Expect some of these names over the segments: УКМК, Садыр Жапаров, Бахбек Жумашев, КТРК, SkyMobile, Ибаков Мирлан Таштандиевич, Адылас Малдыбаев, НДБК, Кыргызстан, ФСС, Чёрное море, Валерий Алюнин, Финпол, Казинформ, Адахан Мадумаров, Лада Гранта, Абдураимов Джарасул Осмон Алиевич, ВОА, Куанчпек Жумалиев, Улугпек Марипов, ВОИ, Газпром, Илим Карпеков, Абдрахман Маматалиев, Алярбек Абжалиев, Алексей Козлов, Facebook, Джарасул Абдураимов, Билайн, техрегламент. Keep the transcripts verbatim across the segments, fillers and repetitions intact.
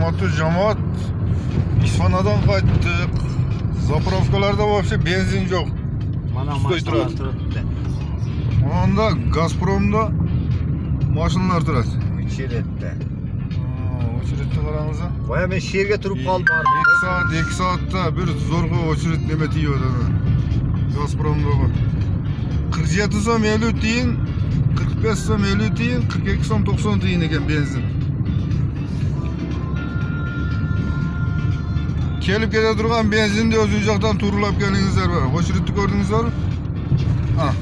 Hurmatli jamoat, ishxonadan qaytdik. Zapravkalarda vobshe benzin yo'q. Mana mashinalar turibdi. Onda Газпромda mashinalar turadi. Uchiratda. Uchiratda qaramiz. Voy men shu yerga turib qoldim. ikki soat, ikki soatda bir zo'rg'a uchirat nima deydi. Газпромda qirq yetti so'm ellik tiyin, qirq besh so'm ellik tiyin, qirq ikki so'm to'qson tiyin ekan benzin. Kelip kete durgan benzin de özü ucaktan turulap gelinizler var. Hoşritlik gördünüz var mı? Ha.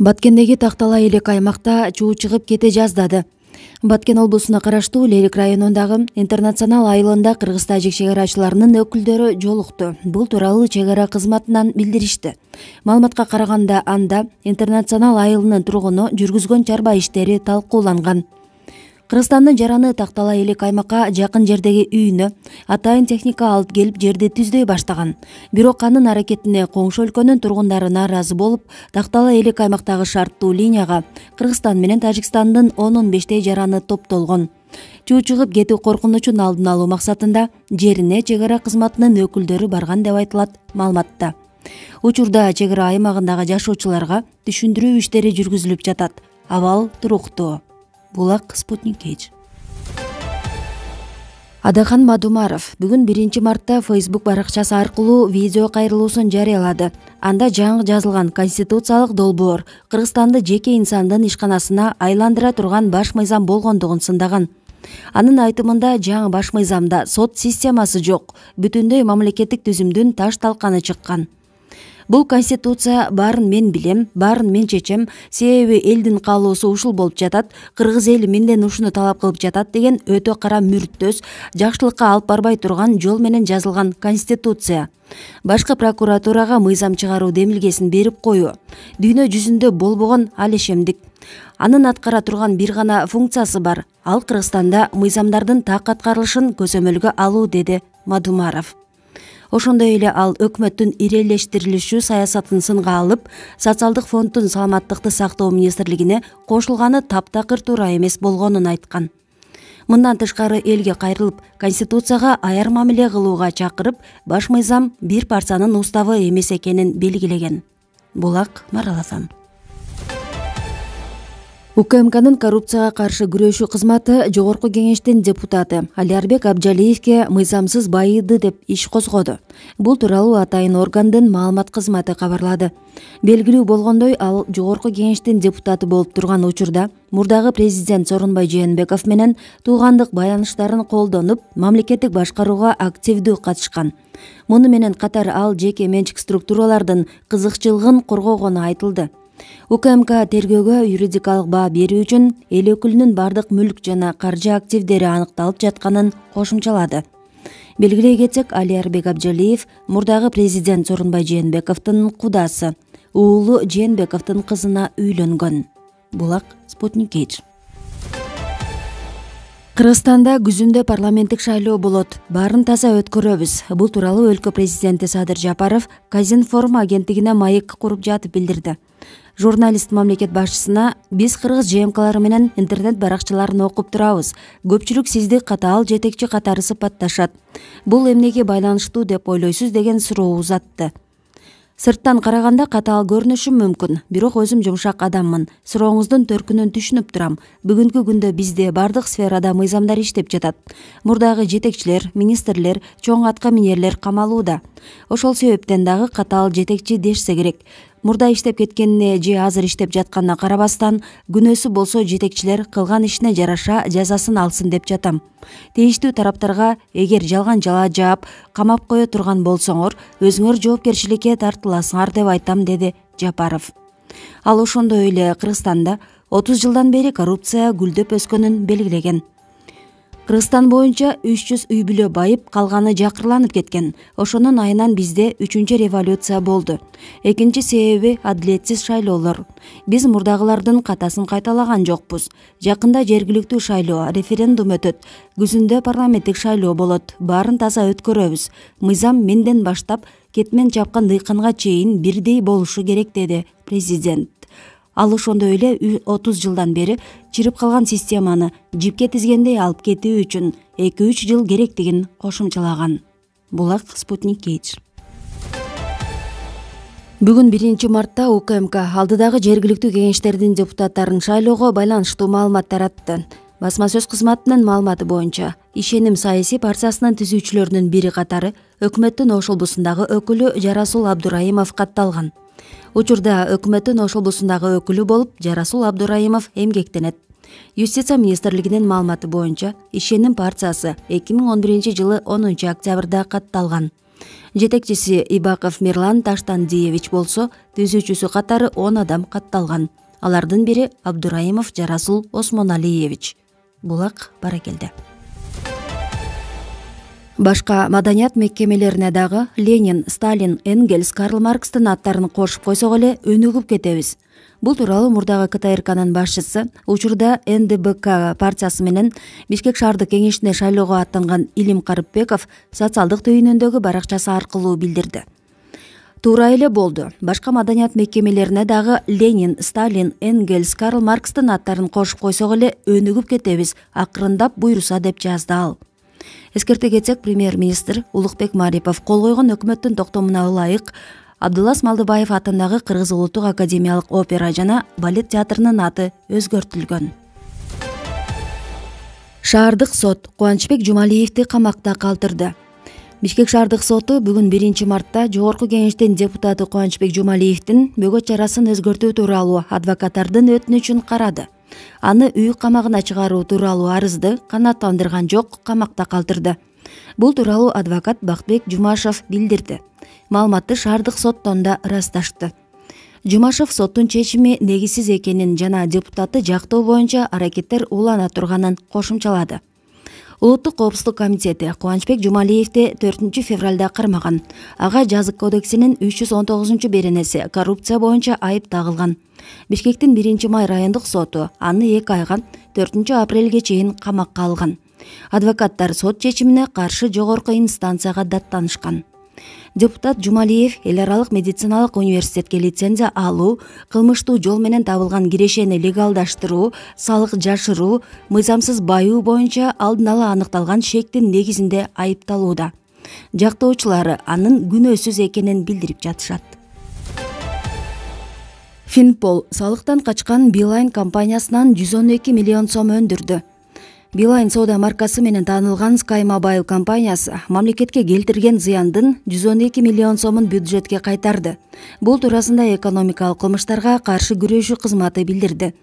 Баткендеги Тактала элек аймакта чуу чыгып кете жаздады. Баткен облусуна караштуу Лерик районундагы интернационал айылында Кыргызстан чек чарачыларынын өкүлдөрү жолукту. Бул тууралуу чек чара кызматынан билдиришти. Маалыматка караганда анда интернационал айылынын тургуну жүргүзгөн чарба иштери талкууланган. Кыргызстандын жараны Тактала элек аймакка жакын жердеги үйүнө атайын техника алып келип жерди түздөй баштаган. Бирок анын аракетине коңшу өлкөнүн тургундары наразы болуп, Тактала элек аймактагы шарттуу линияга Кыргызстан менен Тажикстандын он он бештей жараны топтолгон. Чуу чыгып кетүү коркунучун алдын алуу максатында жерине чек чара кызматынын өкүлдөрү барган деп айтылат маалыматта. Учурда чек чара аймагындагы жашоочуларга түшүндүрүү иштери жүргүзүлүп жатат. Абал туруктуу. Булак Спутник Эйч. Адахан Мадумаров бүгүн биринчи мартта Facebook баракчасы аркылуу видео кайрылуусун жарыялады. Анда жаңы жазылган конституциялык долбоор Кыргызстанды жеке инсандын ишканасына айландыра турган баш мыйзам болгондугун сындаган. Анын айтымында жаңы баш мыйзамда сот системасы жок, бүтүндөй мамлекеттик түзүмдүн таш талканы чыккан. Бул конституция барын мен билем, барын мен чечем, себеби элдин каалоосу ушул болуп жатат, кыргыз эли менден ушуну талап кылып жатат деген өтө кара мүрттөс, жакшылыкка алып барбай турган жол менен жазылган конституция. Башкы прокуратурага мыйзам чыгаруу демилгесин берип коюу. Дүйнө жүзүндө болбогон алешемдик. Анын аткара турган бир гана функциясы бар. Ал Кыргызстанда мыйзамдардын так аткарылышын көзөмөлгө алуу, деди Мадумаров. Ошондой эле ал өкмөттүн ирелештирилишүү саясатын сынга алып, социалдык фонддун саламаттыкты сактоо министрлигине кошулганы таптакыр туура эмес болгонун айткан. Мындан тышкары элге кайрылып, конституцияга аяр мамиле кылууга чакырып, баш мыйзам бир парсанын уставы эмес экенин белгилеген. Булак Мараласан. УКМКнын коррупцияга каршы күрөшүү кызматы Жогорку Кеңештин депутаты Алярбек Абжалиевке мыйзамсыз байыды деп иш козгоду. Бул тууралуу атайын органдын маалымат кызматы кабарлады. Белгилүү болгондой, ал Жогорку Кеңештин депутаты болуп турган учурда мурдагы президент Сооронбай Жээнбеков менен туугандык байланыштарын колдонуп, мамлекеттик башкарууга активдүү катышкан. Муну менен катар ал жеке менчик структуралардын кызыкчылыгын коргогону айтылды. УКМК тергөөгө юридикалык баа берүү үчүн эл өкүлүнүн бардык мүлк жана каржы активдери аныкталып жатканын кошумчалады. Белгилей кетсек, Алярбек Абжалиев мурдагы президент Сооронбай Жээнбековдун кудасы, уулу Жээнбековдун кызына үйлөнгөн. Булак Спутник Эйч. Кыргызстанда күзүндө парламенттик шайлоо болот. Барын таза өткөрөбүз. Бул тууралуу өлкө президенти Садыр Жапаров Казинформ агенттигине маек куруп жатып билдирди. Журналист мамлекет башчысына: "Биз кыргыз ЖМКлары менен интернет баракчаларын окуп турабыз. Көпчүлүк сизди катаал жетекчи катары сыпатташат. Бул эмнеге байланыштуу деп ойлойсуз?" деген суроо узатты. Сырттан караганда катаал көрүнүшү мүмкүн, бирок өзүм жумшак адаммын. Сурооңуздун төркүнүн түшүнүп турам. Бүгүнкү күндө бизде бардык сферада мыйзамдар иштеп жатат. Мурдагы жетекчилер, министрлер, чоң атка минерлер камалууда. Ошол себептен дагы катаал жетекчи дешсе керек. Мурда иштеп кеткенине же азыр иштеп жатканына карабастан, күнөөсү болсо жетекчилер кылган ишине жараша жазасын алсын деп жатам. Тийиштүү тараптарга эгер жалган жалаа жаап, камап кое турган болсоңор, өзүңөр жоопкерчиликке тартыласыңар деп айтам, деди Жапаров. Ал ошондой эле Кыргызстанда отуз жылдан бери коррупция гүлдөп өскөнүн белгилеген. Кыргызстан боюнча үч жүз үй бүлө байып, калганы жакырланып кеткен. Ошонун айынан бизде үчүнчү революция болду. Экинчи себеби адилетсиз шайлоолор. Биз мурдагылардын катасын кайталаган жокпуз. Жакында жергиликтүү шайлоо, референдум өтөт. Күзүндө парламенттик шайлоо болот. Барын таза өткөрөбүз. Мыйзам менден баштап кетмен жапкан дыйканга чейин бирдей болушу керек деди президент. Ал ошондо эле отуз жылдан бери чирип калган системаны жипке тизгендей алып кетүү үчүн эки үч жыл керектигин кошумчалаган. Булак Спутник Кейдж. Бүгүн биринчи мартта УКМК алдыдагы жергиликтүү кеңештердин депутаттарын шайлоого байланыштуу маалымат таратты. Басма сөз кызматынын маалыматы боюнча, Ишеним саясий партиясынын түзүүчүлөрүнүн бири катары өкмөттүн ошолбусундагы өкүлү Джарасул Абдураимов катталган. Учурда өкмөттүн ошолбусундагы өкүлү болуп Джарасул Абдураимов эмгектенет. Юстиция министрлигинин маалыматы боюнча Ишеним партиясы эки миң он биринчи жылы онунчу октябрда катталган. Жетекчиси Ибаков Мирлан Таштандиевич болсо, түзүүчүсү катары он адам катталган. Алардын бири Абдураимов Джарасул Осмон Алиевич. Булак Баракелде. Башка маданият мекемелерине дагы Ленин, Сталин, Энгельс, Карл Маркстын аттарын кошуп койсок эле өнүгүп кетебиз. Бул тууралуу мурдагы КТРКнын башчысы, учурда НДБК партиясы менен Бишкек шаардык кеңешине шайлоого аттанган Илим Карпеков социалдык түйүнүндөгү баракчасы аркылуу билдирди. Туура эле болду. Башка маданият мекемелерине дагы Ленин, Сталин, Энгельс, Карл Маркстын аттарын кошуп койсок эле өнүгүп кетебиз, акырындап буйруса, деп жазды ал. Эскерте кетсек, премьер-министр Улугпек Марипов кол койгон өкмөттүн токтомуна ылайык Адылас Малдыбаев атындагы Кыргыз улуттук академиялык опера жана балет театрынын аты өзгөртүлгөн. Шаардык сот Куанчпек Жумалиевди камакта калтырды. Бишкек шаардык соту бүгүн биринчи мартта Жогорку кеңештин депутаты Куанчпек Жумалиевдин бөгөт чарасын өзгөртүү тууралуу адвокаттардын өтүнүчүн карады. Аны үй камагына чыгаруу тууралуу арызды канааттандырган жок, камакта калтырды. Бул тууралуу адвокат Бахбек Жумашев билдирди. Маалыматты шаардык соттон да ырасташты. Жумашев соттун чечими негизсиз экенин жана депутатты жактоо боюнча аракеттер улана турганын кошумчалады. Улуттук коопсуздук комитети Куанчпек Жумалиевди төртүнчү февралда кармаган. Ага жаза кодексинин үч жүз он тогузунчу беренеси коррупция боюнча айып тагылган. Бишкектин биринчи май райондук соту аны эки айга төртүнчү апрелге чейин камакка алган. Адвокаттар сот чечимине каршы жогорку инстанцияга даттанышкан. Депутат Жумалиев эл аралык медициналык университетке лицензия алуу, кылмыштуу жол менен табылган кирешени легалдаштыруу, салык жашыруу, мыйзамсыз баюу боюнча алдын ала аныкталган шектин негизинде айыпталууда. Жактоочулары анын күнөөсүз экенин билдирип жатышат. Финпол салыктан качкан Билайн компаниясынан жүз он эки миллион сом өндүрдү. Билайн соода маркасы менен таанылган SkyMobile компаниясы мамлекетке келтирген зыяндын жүз он эки миллион сомун бюджетке кайтарды. Бул туурасында экономикалык кылмыштарга каршы күрөшүү кызматы билдирди.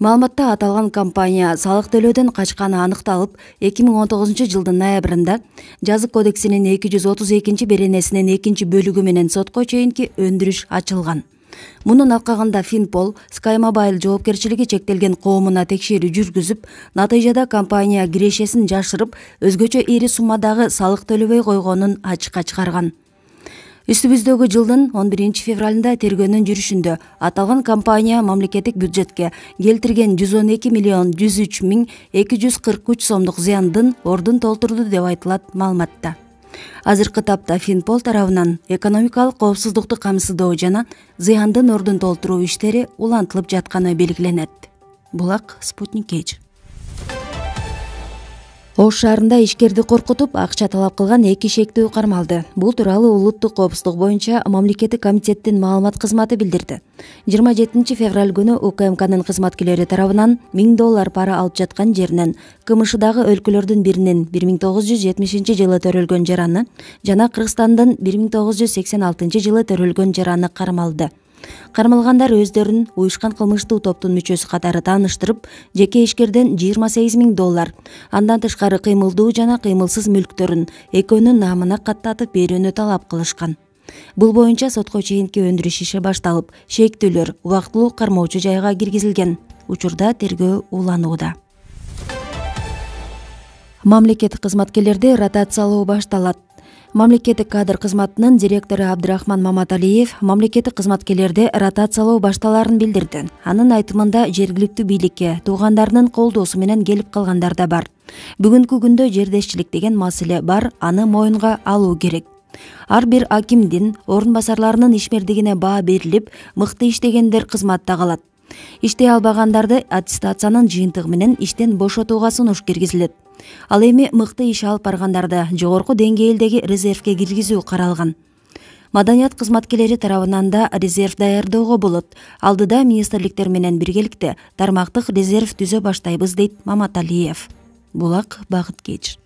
Маалыматта аталган компания салык төлөөдөн качканы аныкталып, эки миң он тогузунчу жылдын ноябрында жаза кодексинин эки жүз отуз экинчи беренесинин экинчи бөлүгү менен сотко чейинки өндүрүш ачылган. Мунун алкагында Финпол SkyMobile жоопкерчилиги чектелген коомуна текшерүү жүргүзүп, натыйжада компания кирешесин жашырып, өзгөчө ири суммадагы салык төлөбөй койгонун ачыкка чыгарган. Үстүбүздөгү жылдын он биринчи февралында тергөөнүн жүрүшүндө аталган компания мамлекеттик бюджетке келтирген жүз он эки миллион жүз үч миң эки жүз кырк үч сомдук зыяндын ордун толтурду деп айтылат маалыматта. Азыркы тапта Финпол тарабынан экономикалык коопсуздукту камсыздоо жана зыяндын ордун толтуруу иштери улантылып жатканы белгиленет. Булак Спутник Кейдж. Ош шаарында ишкерди коркутуп, акча талап кылган эки шектүү кармалды. Бул тууралуу улуттук коопсуздук боюнча мамлекеттик комитеттин маалымат кызматы билдирди. жыйырма жетинчи февраль күнү УКМКнын кызматкерлери тарабынан миң доллар пара алып жаткан жеринен Кымышыдагы өлкөлөрдүн биринин бир миң тогуз жүз жетимишинчи жылы төрөлгөн жараны жана Кыргызстандын бир миң тогуз жүз сексен алтынчы жылы төрөлгөн жараны кармалды. Кармалгандар өздөрүн уюшкан кылмыштуу топтун мүчөсү катары тааныштырып, жеке ишкерден жыйырма сегиз миң доллар, андан тышкары кыймылдуу жана кыймылсыз мүлктөрүн экөөнүн намына каттатып берүүнү талап кылышкан. Бул боюнча сотко чейинки өндүрүш иши башталып, шектүүлөр убактылуу кармоочу жайга киргизилген. Учурда тергөө уланууда. Мамлекеттик кызматкерлерди ротациялоо башталат. Мамлекеттик кадр кызматынын директору Абдрахман Маматалиев мамлекеттик кызматкерлерди ротациялоо башталарын билдирди. Анын айтымында жергиликтүү бийликке туугандарынын колдоосу менен келип калгандар да бар. Бүгүнкү күндө жердешчилик деген маселе бар, аны моюнга алуу керек. Ар бир акимдин орынбасарларынын ишмердигине баа берилип, мыкты иштегендер кызматта калат. Иштей албагандарды аттестациянын жыйынтыгы менен иштен бошотууга сунуш киргизилет. Ал эми мыкты иш алып баргандарды жогорку деңгээлдеги резервге киргизүү каралган. Маданият кызматкерлери тарабынан да резерв даярдоого болот. Алдыда министрликтер менен биргеликте тармактык резерв түзө баштайбыз, дейт Маматалиев. Булак Багыт Кеч.